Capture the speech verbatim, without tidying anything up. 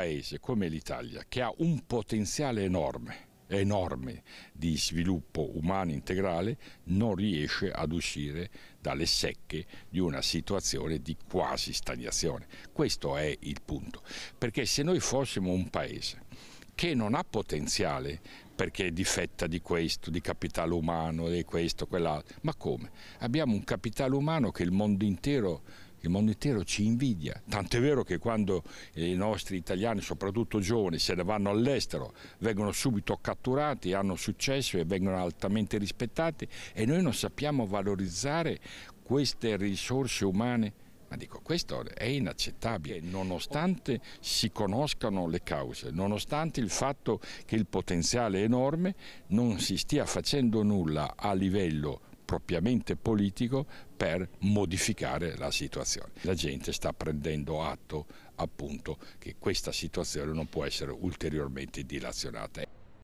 paese come l'Italia, che ha un potenziale enorme, enorme di sviluppo umano integrale, non riesce ad uscire dalle secche di una situazione di quasi stagnazione. Questo è il punto, perché se noi fossimo un paese che non ha potenziale perché difetta di questo, di capitale umano, di questo, quell'altro, ma come? Abbiamo un capitale umano che il mondo intero Il mondo intero ci invidia, tant'è vero che quando i nostri italiani, soprattutto giovani, se ne vanno all'estero, vengono subito catturati, hanno successo e vengono altamente rispettati, e noi non sappiamo valorizzare queste risorse umane. Ma dico, questo è inaccettabile, nonostante si conoscano le cause, nonostante il fatto che il potenziale è enorme, non si stia facendo nulla a livello propriamente politico per modificare la situazione. La gente sta prendendo atto appunto che questa situazione non può essere ulteriormente dilazionata.